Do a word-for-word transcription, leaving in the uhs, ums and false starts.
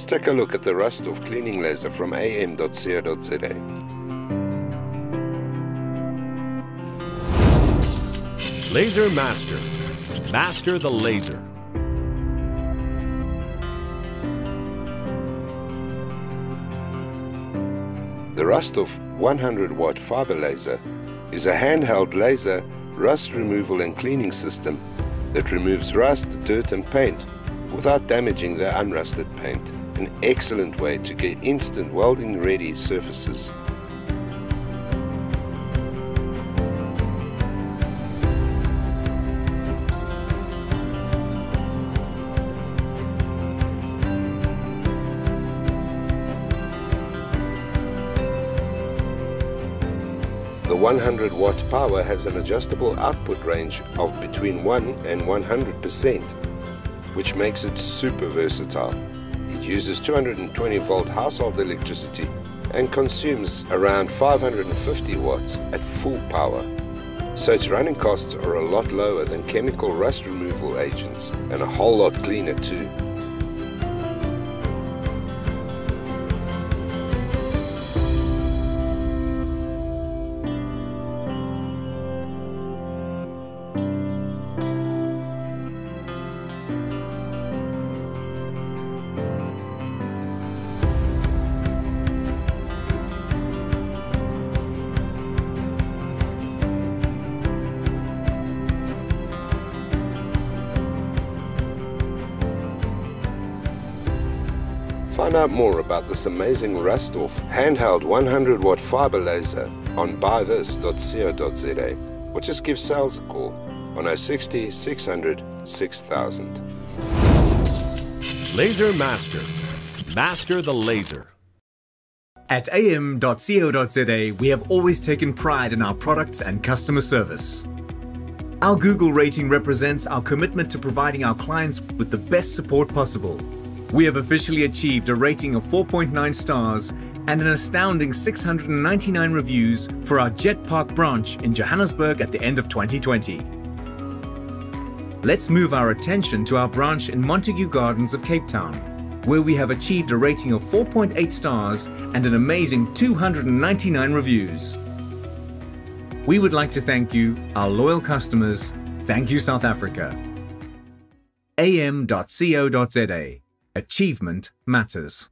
Let's take a look at the RustOff cleaning laser from a m dot co dot z a. Laser Master. Master the laser. The RustOff one hundred watt fiber laser is a handheld laser rust removal and cleaning system that removes rust, dirt and paint without damaging the unrusted paint. An excellent way to get instant welding ready surfaces. The one hundred watt power has an adjustable output range of between one and one hundred percent, which makes it super versatile. It uses two hundred twenty volt household electricity and consumes around five hundred fifty watts at full power, so its running costs are a lot lower than chemical rust removal agents and a whole lot cleaner too. Find out more about this amazing RustOff handheld one hundred watt fiber laser on buy this dot co dot z a or just give sales a call on oh six oh, six hundred, six thousand. Laser Master. Master the laser. At a m dot co dot z a, we have always taken pride in our products and customer service. Our Google rating represents our commitment to providing our clients with the best support possible. We have officially achieved a rating of four point nine stars and an astounding six hundred ninety-nine reviews for our Jet Park branch in Johannesburg at the end of twenty twenty. Let's move our attention to our branch in Montague Gardens of Cape Town, where we have achieved a rating of four point eight stars and an amazing two hundred ninety-nine reviews. We would like to thank you, our loyal customers. Thank you, South Africa. a m dot co dot z a. Achievement Matters.